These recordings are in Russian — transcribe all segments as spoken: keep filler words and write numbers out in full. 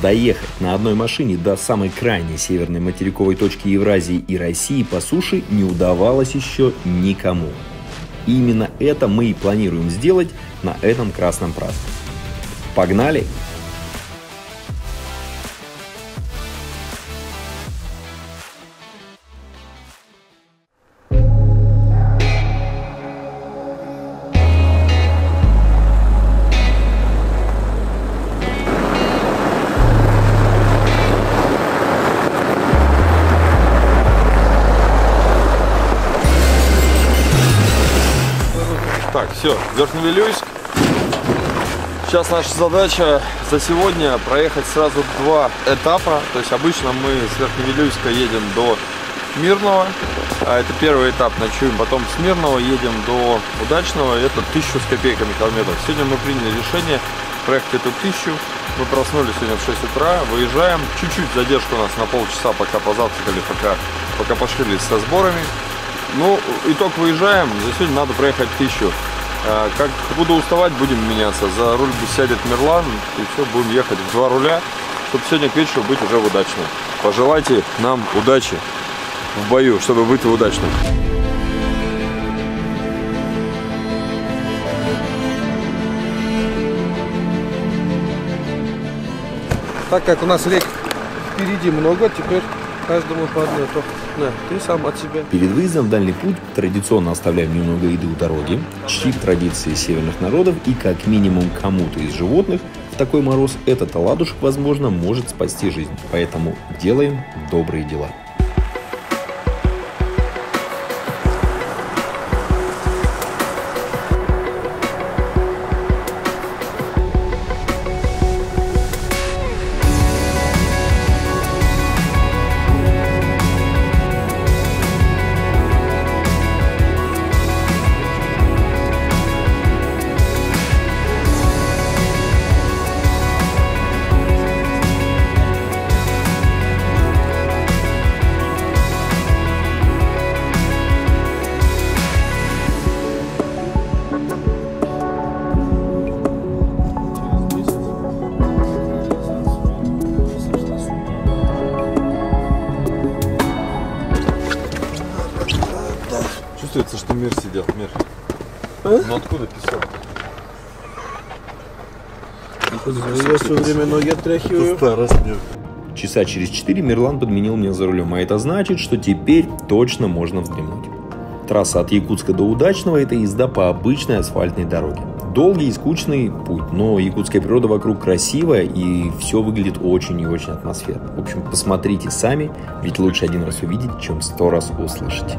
доехать на одной машине до самой крайней северной материковой точки Евразии и России по суше не удавалось еще никому. И именно это мы и планируем сделать на этом красном празднике. Погнали! Все, Верхневилюйск. Сейчас наша задача за сегодня проехать сразу два этапа. То есть обычно мы с Верхневилюйска едем до Мирного. А это первый этап, ночуем. Потом с Мирного едем до Удачного. Это тысячу с копейками километров. Сегодня мы приняли решение проехать эту тысячу. Мы проснулись сегодня в шесть утра, выезжаем. Чуть-чуть задержка у нас на полчаса, пока позавтракали, пока, пока пошли со сборами. Ну, итог выезжаем. За сегодня надо проехать тысячу. Как буду уставать, будем меняться. За руль сядет Мерлан, и все, будем ехать в два руля, чтобы сегодня к вечеру быть уже в Удачном. Пожелайте нам удачи в бою, чтобы быть в Удачном. Так как у нас рек впереди много, теперь каждому по одной. Да, ты сам от себя. Перед выездом в дальний путь традиционно оставляем немного еды у дороги, чтим традиции северных народов, и как минимум кому-то из животных в такой мороз этот оладушек, возможно, может спасти жизнь. Поэтому делаем добрые дела. Чувствуется, что Мир сидел, Мир. А? Ну откуда писал? Я все время ноги отряхиваю. Старость, Мир. Часа через четыре Мерлан подменил меня за рулем, а это значит, что теперь точно можно вздремнуть. Трасса от Якутска до Удачного – это езда по обычной асфальтной дороге. Долгий и скучный путь, но якутская природа вокруг красивая, и все выглядит очень и очень атмосферно. В общем, посмотрите сами, ведь лучше один раз увидеть, чем сто раз услышать.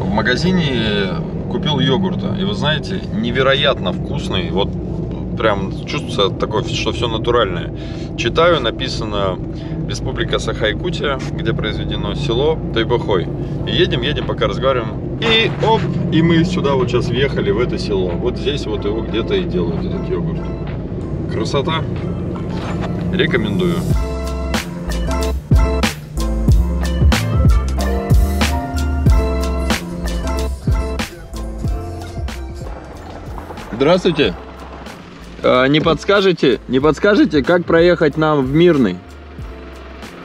В магазине купил йогурта, и вы знаете, невероятно вкусный, вот прям чувствуется такое, что все натуральное. Читаю, написано Республика Саха, Якутия, где произведено село Тайбахой. И едем, едем, пока разговариваем, и оп, и мы сюда вот сейчас въехали, в это село. Вот здесь вот его где-то и делают, этот йогурт. Красота, рекомендую. Здравствуйте. Не подскажете, не подскажете, как проехать нам в Мирный?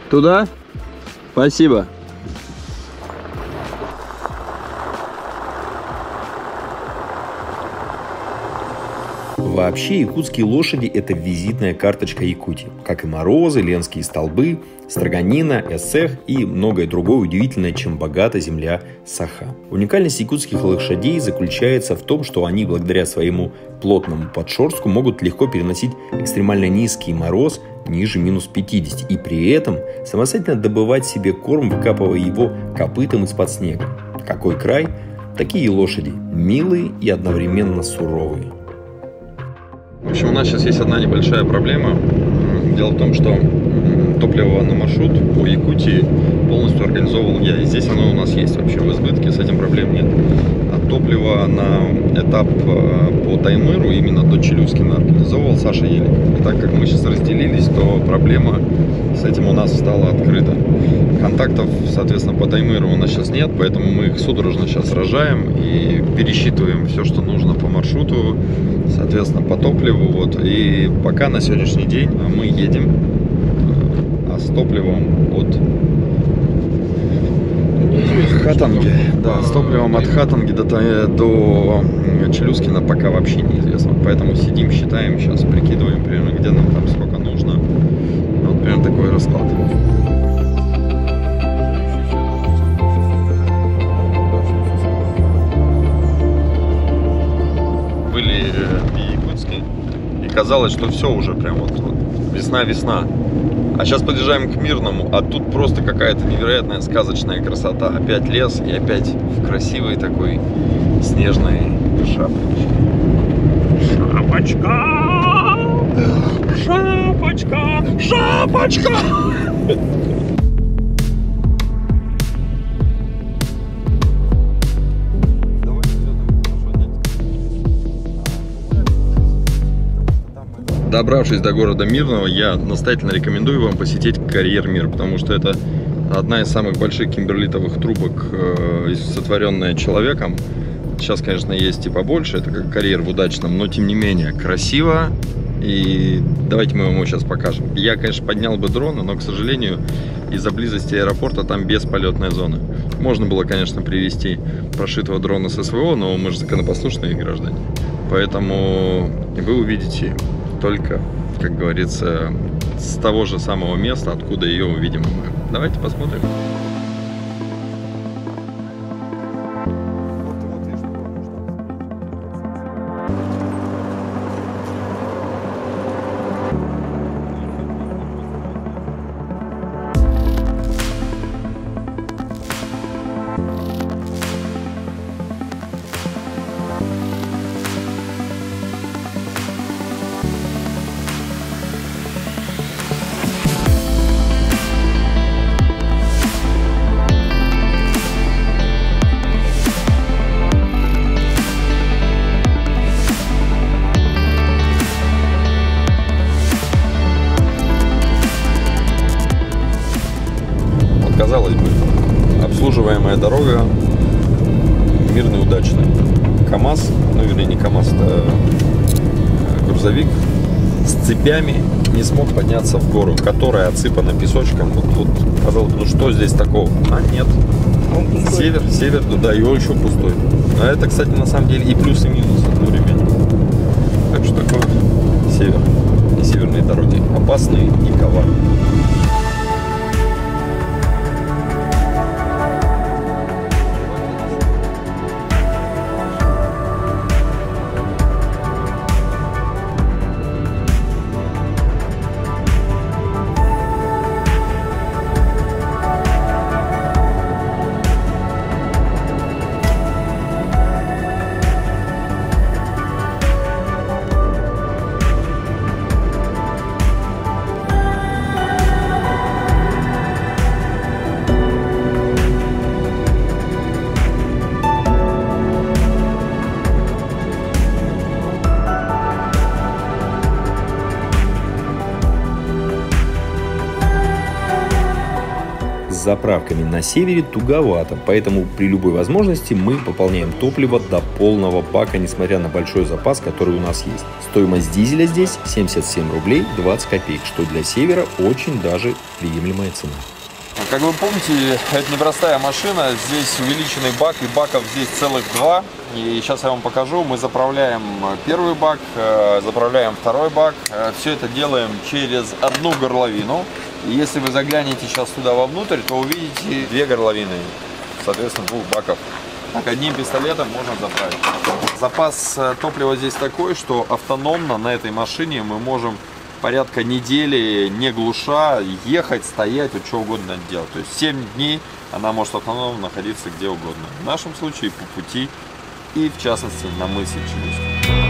Туда? Спасибо. Вообще, якутские лошади – это визитная карточка Якутии, как и морозы, ленские столбы, строганина, эсех и многое другое удивительное, чем богата земля Саха. Уникальность якутских лошадей заключается в том, что они благодаря своему плотному подшерстку могут легко переносить экстремально низкий мороз ниже минус пятидесяти и при этом самостоятельно добывать себе корм, выкапывая его копытом из-под снега. Какой край? Такие лошади милые и одновременно суровые. В общем, у нас сейчас есть одна небольшая проблема. Дело в том, что топливо на маршрут по Якутии полностью организовывал я. И здесь оно у нас есть вообще в избытке, с этим проблем нет. А топливо на этап по Таймыру, именно до Челюскина, организовывал Саша Елик. И так как мы сейчас разделились, то проблема с этим у нас стала открыта. Контактов, соответственно, по Таймыру у нас сейчас нет, поэтому мы их судорожно сейчас сражаем и пересчитываем все, что нужно по маршруту, соответственно, по топливу. Вот. И пока на сегодняшний день мы едем а с топливом от Хатанги, да, с топливом от Хатанги до, до Челюскина пока вообще неизвестно. Поэтому сидим, считаем, сейчас прикидываем примерно, где нам там сколько нужно. Вот примерно такой расклад. Были в Якутске, и казалось, что все уже прям вот, вот весна-весна. А сейчас подъезжаем к Мирному, а тут просто какая-то невероятная сказочная красота. Опять лес и опять в красивой такой снежной шапочке. Шапочка! Шапочка! Шапочка! Добравшись до города Мирного, я настоятельно рекомендую вам посетить Карьер Мир, потому что это одна из самых больших кимберлитовых трубок, сотворенная человеком. Сейчас, конечно, есть и побольше, это как карьер в Удачном, но тем не менее красиво. И давайте мы вам сейчас покажем. Я, конечно, поднял бы дрон, но, к сожалению, из-за близости аэропорта там бесполетная зона. Можно было, конечно, привезти прошитого дрона с СВО, но мы же законопослушные граждане. Поэтому вы увидите только, как говорится, с того же самого места, откуда ее увидим мы. Давайте посмотрим. Обслуживаемая дорога Мирный, Удачный. КАМАЗ, ну вернее не КАМАЗ, это грузовик с цепями не смог подняться в гору, которая отсыпана песочком. Вот тут, казалось бы, ну что здесь такого? А нет. Север, север, туда, и он еще пустой. А это, кстати, на самом деле и плюс, и минус одновременно. Так что такое север и северные дороги опасные и коварные. С заправками на севере туговато, поэтому при любой возможности мы пополняем топливо до полного бака, несмотря на большой запас, который у нас есть. Стоимость дизеля здесь семьдесят семь рублей двадцать копеек, что для севера очень даже приемлемая цена. Как вы помните, это непростая машина. Здесь увеличенный бак, и баков здесь целых два. И сейчас я вам покажу. Мы заправляем первый бак, заправляем второй бак. Все это делаем через одну горловину. И если вы заглянете сейчас туда вовнутрь, то увидите две горловины, соответственно, двух баков. Так, одним пистолетом можно заправить. Запас топлива здесь такой, что автономно на этой машине мы можем порядка недели, не глуша, ехать, стоять, вот что угодно делать. То есть семь дней она может автономно находиться где угодно. В нашем случае по пути и, в частности, на мысе Челюскин.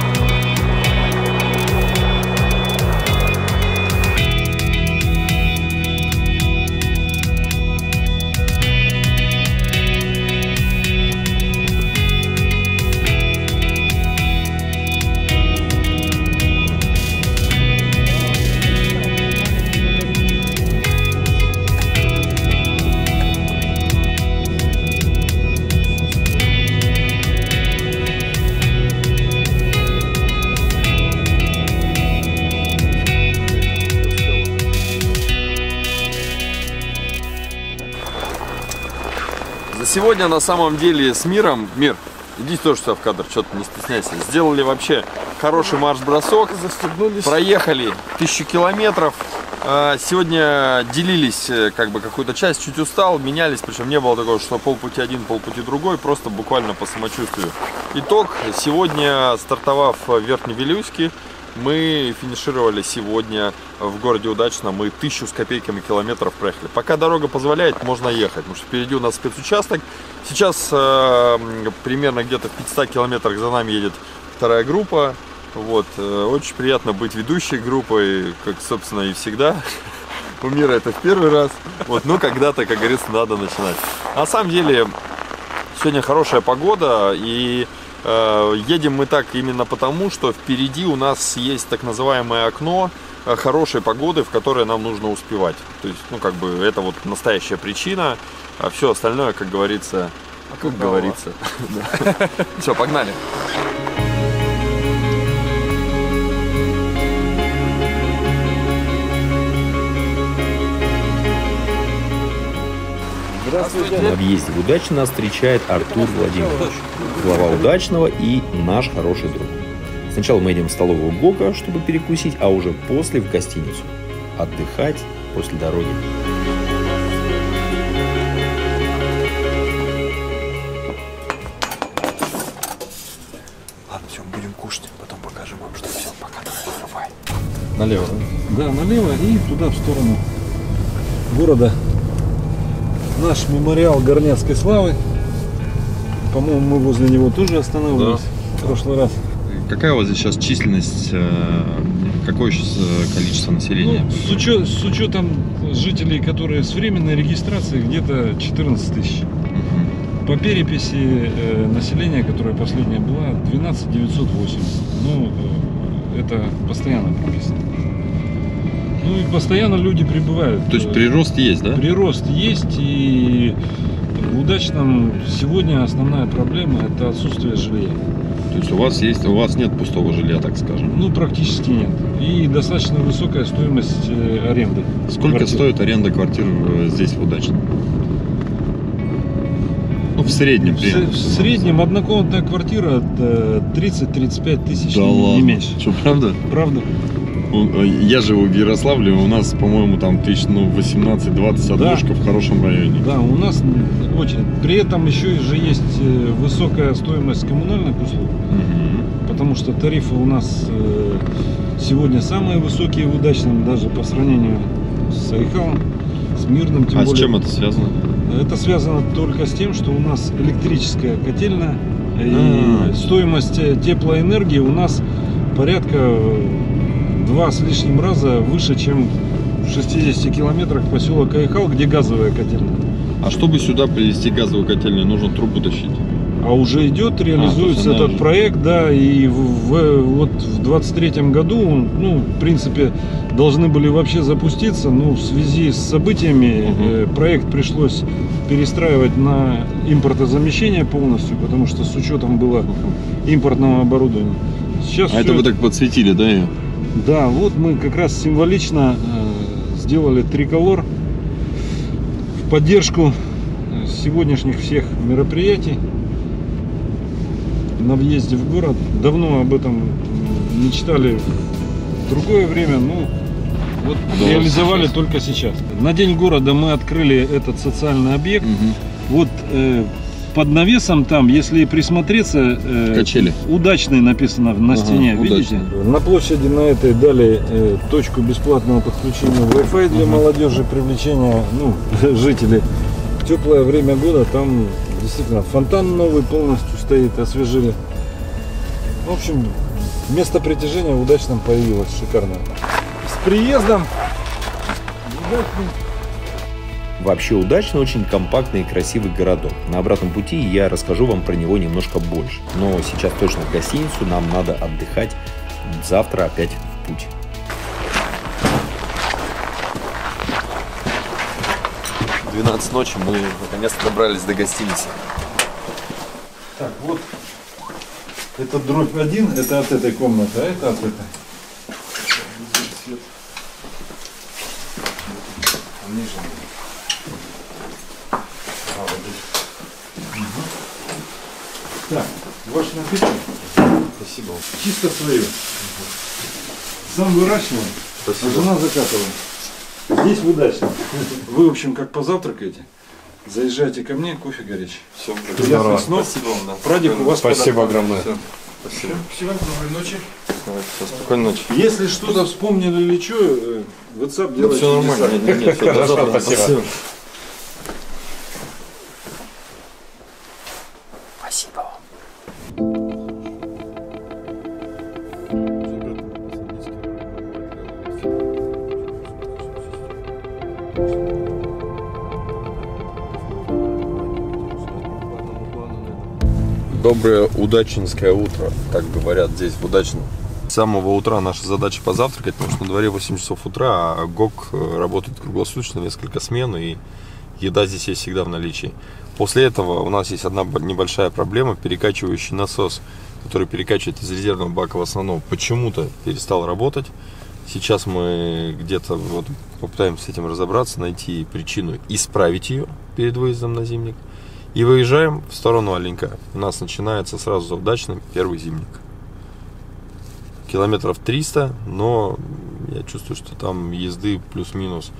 Сегодня на самом деле с Миром, Мир, иди тоже сюда в кадр, что-то не стесняйся, сделали вообще хороший марш-бросок, проехали тысячу километров, сегодня делились как бы какую-то часть, чуть устал, менялись, причем не было такого, что полпути один, полпути другой, просто буквально по самочувствию. Итог, сегодня стартовав в Верхневилюйске, мы финишировали сегодня в городе Удачном, мы тысячу с копейками километров проехали. Пока дорога позволяет, можно ехать, потому что впереди у нас спецучасток. Сейчас э, примерно где-то в пятистах километрах за нами едет вторая группа. Вот. Очень приятно быть ведущей группой, как, собственно, и всегда. У Мира это в первый раз. Вот. Но когда-то, как говорится, надо начинать. На самом деле, сегодня хорошая погода, и едем мы так именно потому, что впереди у нас есть так называемое окно хорошей погоды, в которое нам нужно успевать. То есть, ну, как бы, это вот настоящая причина, а все остальное, как говорится, как говорится. Все, погнали. В объезде в Удачный нас встречает Артур Владимирович, глава Удачного и наш хороший друг. Сначала мы едем в столовую ГОКа, чтобы перекусить, а уже после в гостиницу. Отдыхать после дороги. Ладно, все, будем кушать, потом покажем вам, что все, пока давай. Налево. Да, налево и туда, в сторону города. Наш мемориал горняцкой славы. По-моему, мы возле него тоже останавливались, да, в прошлый раз. Какая у вас здесь сейчас численность, какое сейчас количество населения? Ну, с, учет, с учетом жителей, которые с временной регистрацией, где-то четырнадцать тысяч. Угу. По переписи населения, которая последняя была, двенадцать тысяч девятьсот восемьдесят. Ну, это постоянно прописано. Ну и постоянно люди прибывают. То есть прирост есть, да? Прирост есть, и в Удачном сегодня основная проблема — это отсутствие жилья. То есть у вас есть, у вас нет пустого жилья, так скажем? Ну, практически нет. И достаточно высокая стоимость аренды. Сколько квартир стоит аренда квартир здесь в Удачном? Ну, в среднем. В, в среднем однокомнатная квартира тридцать-тридцать пять тысяч, да, не ладно, меньше. Что, правда? Правда. Я живу в Ярославле, у нас, по-моему, там тысяч, ну, восемнадцать-двадцать однушка, да, в хорошем районе. Да, у нас очень. При этом еще же есть высокая стоимость коммунальных услуг, угу, потому что тарифы у нас сегодня самые высокие в Удачном, даже по сравнению с Айхалом, с Мирным. Тем а более, с чем это связано? Это связано только с тем, что у нас электрическая котельная, а -а -а. и стоимость теплоэнергии у нас порядка два с лишним раза выше, чем в шестидесяти километрах поселок Кайхал, где газовая котельная. А чтобы сюда привезти газовую котельную, нужно трубу тащить? А уже идет, реализуется а, этот же проект, да, и в, в, вот в двадцать третьем году, ну, в принципе, должны были вообще запуститься, но в связи с событиями, угу, э, проект пришлось перестраивать на импортозамещение полностью, потому что с учетом было импортного оборудования. Сейчас а это вы так подсветили, да? Да, вот мы как раз символично э, сделали триколор в поддержку сегодняшних всех мероприятий на въезде в город. Давно об этом мечтали в другое время, ну вот да, реализовали сейчас. Только сейчас. На День города мы открыли этот социальный объект. Угу. Вот э, под навесом там, если присмотреться, э, качели. Удачный написано на ага, стене, видите? Удачный. На площади на этой дали э, точку бесплатного подключения Wi-Fi для угу. молодежи, привлечения ну, жителей. В теплое время года там действительно фонтан новый полностью стоит, освежили. В общем, место притяжения в Удачном появилось шикарное. С приездом! Вообще Удачный очень компактный и красивый городок. На обратном пути я расскажу вам про него немножко больше. Но сейчас точно в гостиницу, нам надо отдыхать. Завтра опять в путь. двенадцать ночи, мы наконец-то добрались до гостиницы. Так, вот это дробь один, это от этой комнаты, а это от этой. Так, ваш напиток. Спасибо. Чисто свое. Сам выращивал, а жена закатывала. Здесь в Удачном. Вы, в общем, как позавтракаете, заезжайте ко мне, кофе горячий. Все, приятных снов. Спасибо вам, да. Прадик, у вас спасибо огромное. Все. Спасибо. Всего доброй ночи. Все, спокойной ночи. Если что-то вспомнили или что, WhatsApp да делайте. Все нормально. Нет, нет, нет, все хорошо, спасибо. Спасибо. Доброе удачинское утро, так говорят здесь в Удачном. С самого утра наша задача позавтракать, потому что на дворе восемь часов утра, а ГОК работает круглосуточно, несколько смен, и еда здесь есть всегда в наличии. После этого у нас есть одна небольшая проблема, перекачивающий насос, который перекачивает из резервного бака в основном, почему-то перестал работать. Сейчас мы где-то вот попытаемся с этим разобраться, найти причину, исправить ее перед выездом на зимник. И выезжаем в сторону Оленька. У нас начинается сразу за Удачным первый зимник. Километров триста, но я чувствую, что там езды плюс-минус.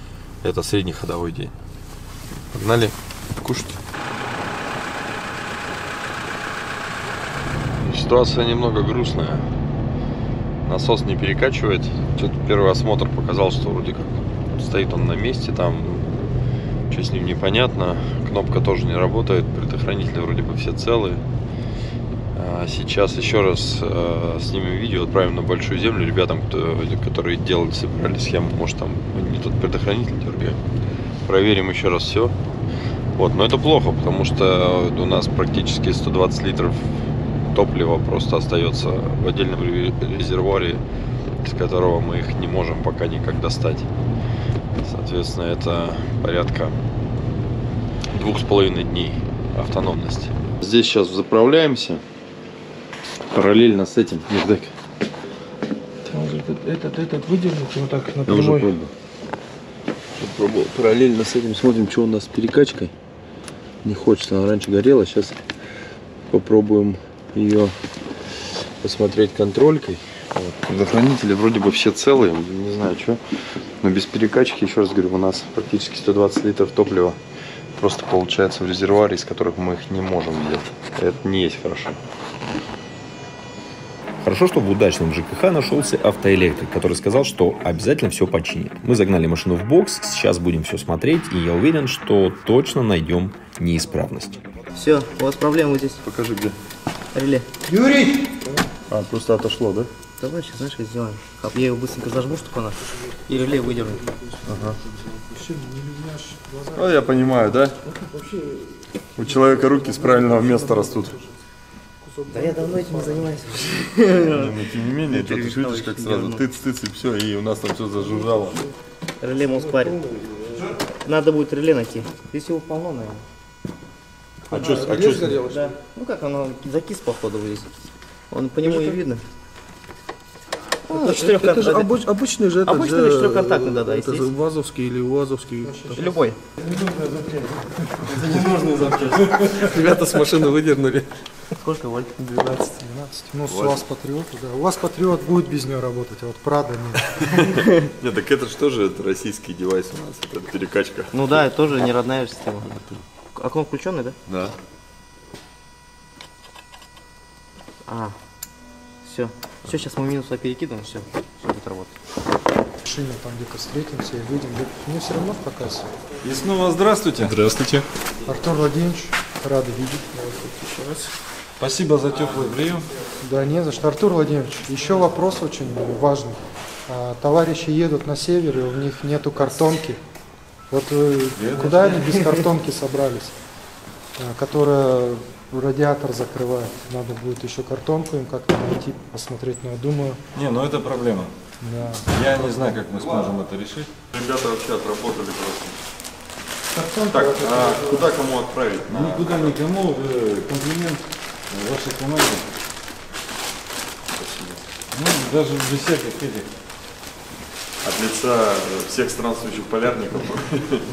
Это средний ходовой день. Погнали кушать. Ситуация немного грустная. Насос не перекачивает. Что-то первый осмотр показал, что вроде как стоит он на месте, там что с ним непонятно. Кнопка тоже не работает, предохранители вроде бы все целые. Сейчас еще раз снимем видео, отправим на Большую Землю ребятам, кто, которые делали, собирали схему. Может, там не тот предохранитель дергаем. Проверим еще раз все. Вот, но это плохо, потому что у нас практически сто двадцать литров топлива просто остается в отдельном резервуаре, из которого мы их не можем пока никак достать. Соответственно, это порядка двух с половиной дней автономности. Здесь сейчас заправляемся. Параллельно с этим. Нет, этот, этот, этот выдернуть вот так напрямую. Я уже пробовал. Я пробовал. Параллельно с этим смотрим, что у нас с перекачкой. Не хочется, она раньше горела. Сейчас попробуем ее посмотреть контролькой. Вот. Предохранители вроде бы все целые, не знаю что, но без перекачки, еще раз говорю, у нас практически сто двадцать литров топлива просто получается в резервуаре, из которых мы их не можем взять. Это не есть хорошо. Хорошо, что в Удачном ЖКХ нашелся автоэлектрик, который сказал, что обязательно все починит. Мы загнали машину в бокс, сейчас будем все смотреть, и я уверен, что точно найдем неисправность. Все, у вас проблема здесь. Покажи где. Реле. Юрий! А, просто отошло, да? Давай сейчас, знаешь, как сделаем. Я его быстренько зажму, чтобы она и реле выдернет. Ага. Ну, я понимаю, да? У человека руки с правильного места растут. Да я давно этим не занимаюсь. Но, тем не менее, ты видишь, как сразу тыц-тыц и все, и у нас там все зажужжало. Реле мускварит. Надо будет реле найти. Здесь его полно, наверное. А, а что, а что сгорело? Да. Ну как, оно закис, походу, здесь. Он по нему и видно. А, это это же обыч, обычный же, это обычный же четырехконтактный, да, да. Это же вазовский или уазовский. Любой. Это ненужная запчасть. Ребята с машины выдернули. Сколько вольт? двенадцать. Ну, с УАЗ Патриот, да. У вас Патриот будет без нее работать, а вот Прада нет. Нет, так это же тоже российский девайс у нас, это перекачка. Ну да, это тоже не родная система. Окно включенное, да? Да. А, все. Все, сейчас мы минуса перекидываем, все, все будет работать. В машине там где-то встретимся и выйдем. Мне все равно в показ. И снова здравствуйте. Здравствуйте. Артур Владимирович, рады видеть. Еще раз. Спасибо за теплый прием. Да не за что. Артур Владимирович, еще вопрос очень важный. Товарищи едут на север, и у них нету картонки. Вот вы куда они без картонки собрались, которая радиатор закрывает? Надо будет еще картонку им как-то найти, посмотреть, но я думаю... Не, ну это проблема. Да. Я не знаю, как мы сможем это решить. Ребята вообще отработали просто. Картонка, так, вот а это... куда кому отправить? Никуда никому. Комплимент вашей команде. Спасибо. Ну, даже без всяких этих. От лица всех странствующих полярников.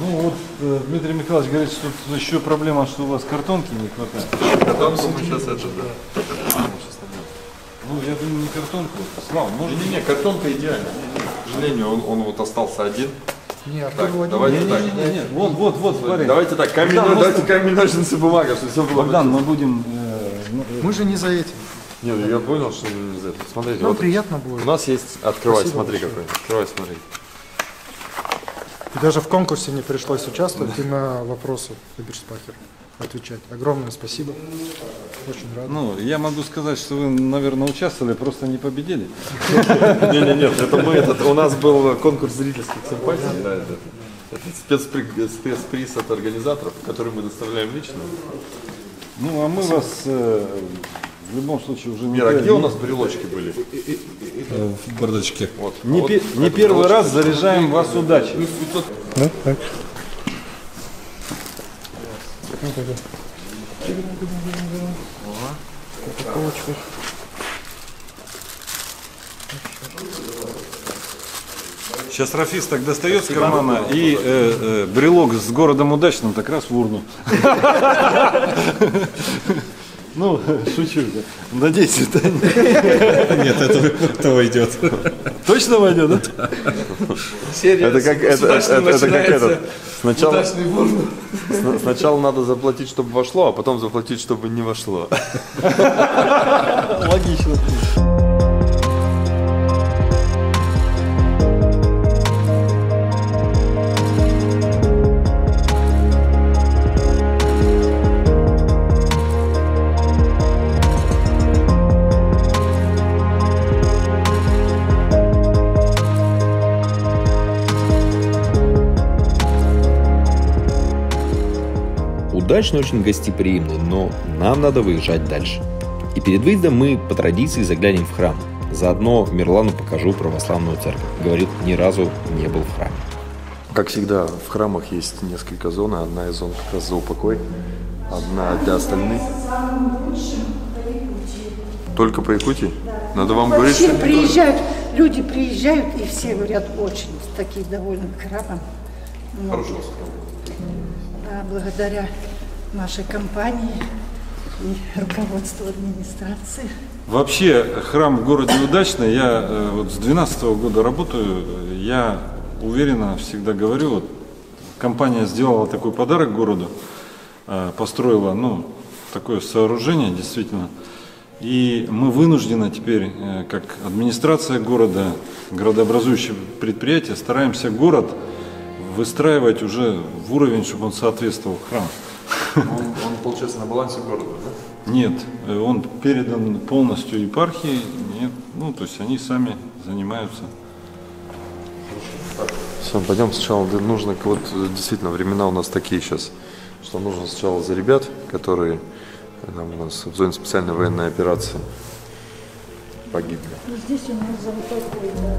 Ну вот э, Дмитрий Михайлович говорит, что тут еще проблема, что у вас картонки не хватает. Картонку мы сейчас это, да. Ну я думаю, не картонку. Слава, может... Не, не, картонка идеально. К сожалению, он, он вот остался один. Не, так, давайте не, так. Не, не, не, не. Вот, вот, вот, смотри. Давайте так, камень, Богдан, давайте просто... камень, ножницы, бумага, чтобы все было. Богдан, мы будем... Э, мы же не за этим. Нет, я понял, что из этого. Смотрите, ну, вот приятно будет. У нас есть. Открывай, спасибо, смотри, какой. Открывай, смотри. Даже в конкурсе не пришлось участвовать, да. И на вопросы Эбершпахер отвечать. Огромное спасибо. Очень рад. Ну, я могу сказать, что вы, наверное, участвовали, просто не победили. Нет, нет, это мы. У нас был конкурс зрительских симпатий. Это спецприз от организаторов, который мы доставляем лично. Ну, а мы вас. В любом случае уже не... Мир, а где у нас брелочки были? В бардачке. Вот. Не, а вот пи не первый раз заряжаем вас удачей. Да, так. Упаковочку. Сейчас Рафис так достает с кармана и э, э, брелок с городом удачным так раз в урну. Ну, шучу. Надеюсь, это не... Нет, это войдет. Точно войдет, да? Серия это как, это, это, это как этот. Сначала, сначала надо заплатить, чтобы вошло, а потом заплатить, чтобы не вошло. Логично. Удачный очень гостеприимный, но нам надо выезжать дальше. И перед выездом мы по традиции заглянем в храм. Заодно Мерлану покажу православную церковь. Говорит, ни разу не был в храме. Как всегда, в храмах есть несколько зон. Одна из зон как раз за упокой, одна для остальных. Только по Якутии? Надо вам говорить, что... приезжают, люди приезжают, и все говорят, очень такие довольны храмом. Хорошо. Да, благодаря нашей компании и руководству администрации. Вообще храм в городе Удачный, я э, вот с две тысячи двенадцатого года работаю, я уверенно всегда говорю, вот, компания сделала такой подарок городу, э, построила, ну, такое сооружение действительно, и мы вынуждены теперь, э, как администрация города, градообразующее предприятие, стараемся город выстраивать уже в уровень, чтобы он соответствовал храму. Он, он, получается, на балансе города, да? Нет, он передан полностью епархии, нет, ну, то есть они сами занимаются. Все, пойдем сначала, нужно, вот действительно, времена у нас такие сейчас, что нужно сначала за ребят, которые там, у нас в зоне специальной военной операции погибли. Ну, здесь у нас золотой, да.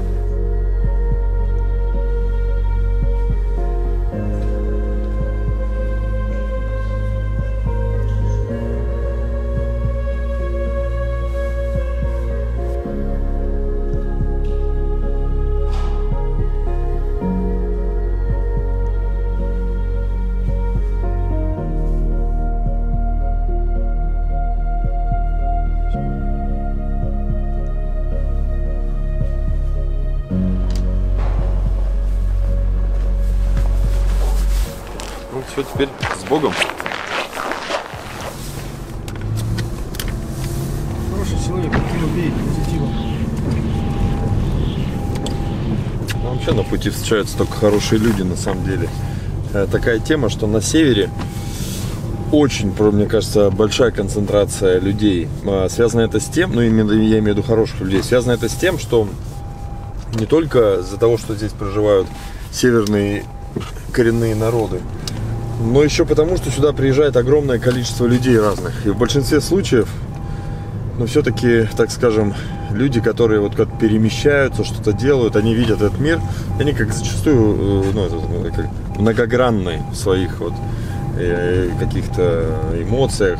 все теперь с Богом. Хороший человек, который веет позитивом. Вообще на пути встречаются только хорошие люди, на самом деле. Такая тема, что на севере очень, мне кажется, большая концентрация людей. Связано это с тем, ну именно я имею в виду хороших людей, связано это с тем, что не только из-за того, что здесь проживают северные коренные народы, но еще потому, что сюда приезжает огромное количество людей разных. И в большинстве случаев, ну, все-таки, так скажем, люди, которые вот как перемещаются, что-то делают, они видят этот мир, они как зачастую, ну, как многогранны в своих вот каких-то эмоциях,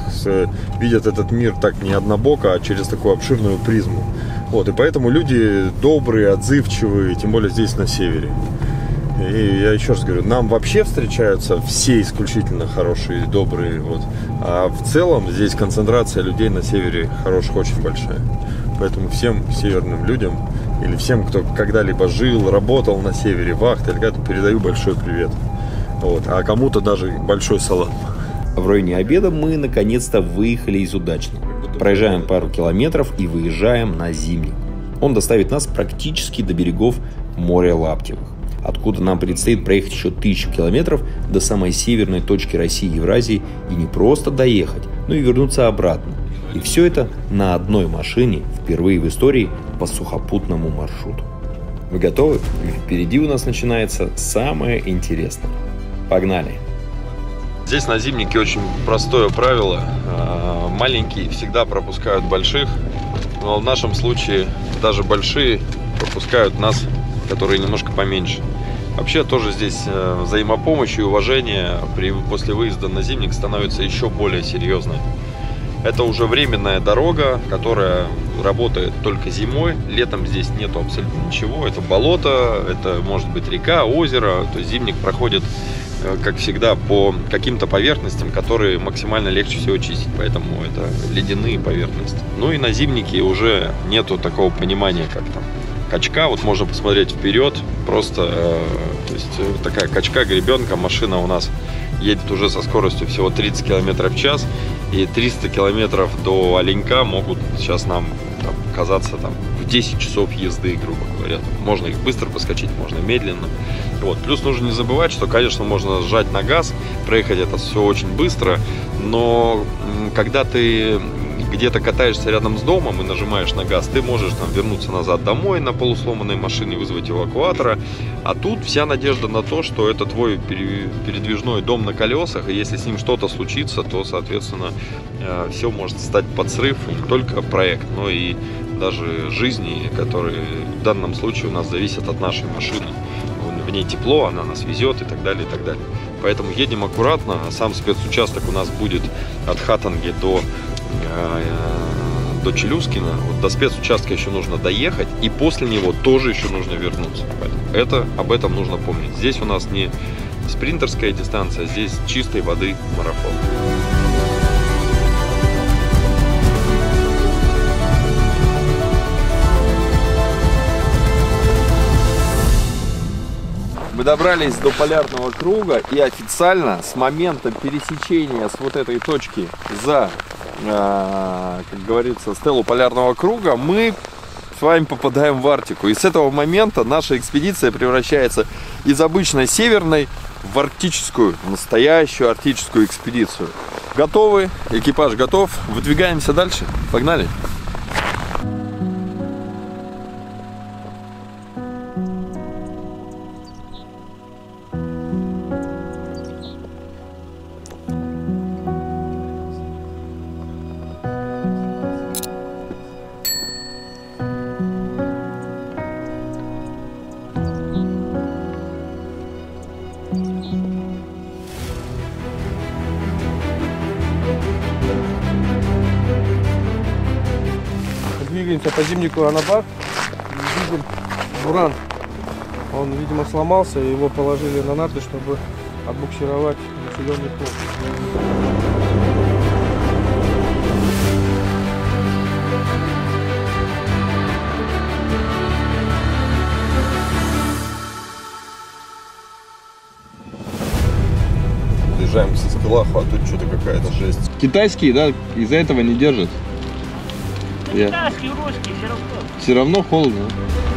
видят этот мир так не однобоко, а через такую обширную призму. Вот, и поэтому люди добрые, отзывчивые, тем более здесь на севере. И я еще раз говорю, нам вообще встречаются все исключительно хорошие, добрые. Вот. А в целом здесь концентрация людей на севере хороших очень большая. Поэтому всем северным людям или всем, кто когда-либо жил, работал на севере, вахт, или как-то, передаю большой привет. Вот. А кому-то даже большой салат. В районе обеда мы наконец-то выехали из Удачного. Проезжаем пару километров и выезжаем на Зимник. Он доставит нас практически до берегов моря Лаптевых, откуда нам предстоит проехать еще тысячу километров до самой северной точки России и Евразии, и не просто доехать, но и вернуться обратно. И все это на одной машине впервые в истории по сухопутному маршруту. Вы готовы? Впереди у нас начинается самое интересное. Погнали! Здесь на Зимнике очень простое правило. Маленькие всегда пропускают больших, но в нашем случае даже большие пропускают нас, которые немножко поменьше. Вообще тоже здесь взаимопомощь и уважение при, после выезда на Зимник становится еще более серьезной. Это уже временная дорога, которая работает только зимой. Летом здесь нету абсолютно ничего. Это болото, это может быть река, озеро. То есть Зимник проходит, как всегда, по каким-то поверхностям, которые максимально легче всего чистить. Поэтому это ледяные поверхности. Ну и на Зимнике уже нету такого понимания, как там качка. Вот можно посмотреть вперед. Просто э, то есть такая качка, гребенка. Машина у нас едет уже со скоростью всего тридцать километров в час. И триста километров до Оленька могут сейчас нам там казаться там в десять часов езды, грубо говоря. Можно их быстро поскочить, можно медленно. Вот. Плюс нужно не забывать, что, конечно, можно сжать на газ, проехать это все очень быстро, но когда ты где-то катаешься рядом с домом и нажимаешь на газ, ты можешь там вернуться назад домой на полусломанной машине, вызвать эвакуатора. А тут вся надежда на то, что это твой передвижной дом на колесах, и если с ним что-то случится, то, соответственно, все может стать под срыв, не только проект, но и даже жизни, которые в данном случае у нас зависят от нашей машины. В ней тепло, она нас везет и так далее, и так далее. Поэтому едем аккуратно. Сам спецучасток у нас будет от Хатанги до... до Челюскина. Вот до спецучастка еще нужно доехать, и после него тоже еще нужно вернуться. Это, об этом нужно помнить. Здесь у нас не спринтерская дистанция, здесь чистой воды марафон. Мы добрались до полярного круга, и официально с момента пересечения с вот этой точки за, как говорится, стелу полярного круга, мы с вами попадаем в Арктику. И с этого момента наша экспедиция превращается из обычной северной в арктическую, в настоящую арктическую экспедицию. Готовы, экипаж готов, выдвигаемся дальше, погнали! По зимнику Анабак видим буран. Он, видимо, сломался, и его положили на НАТО, чтобы отбуксировать населенный пункт. приезжаем к Саскалаху, а тут что-то какая-то жесть. Китайские, да, из-за этого не держат. Китайские, русские, все равно. Все равно холодно.